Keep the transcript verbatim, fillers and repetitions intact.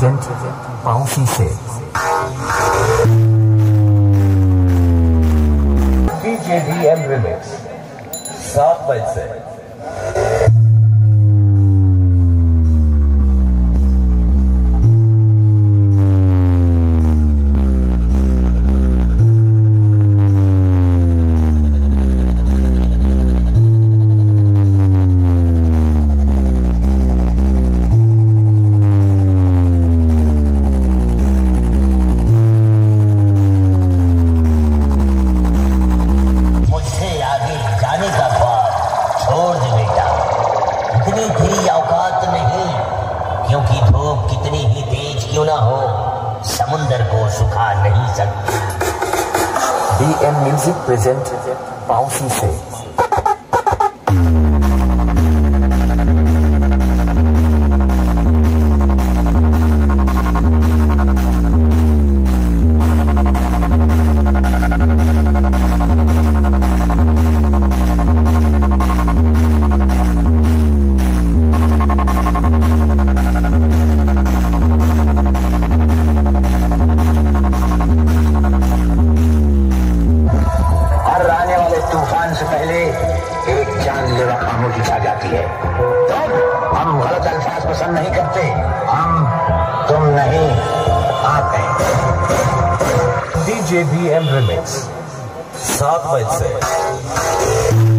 present Bouncy Shades D J B M Remix Saat Baj Se B M Music present Bouncy Shades D J B M Remix Saat Baj Se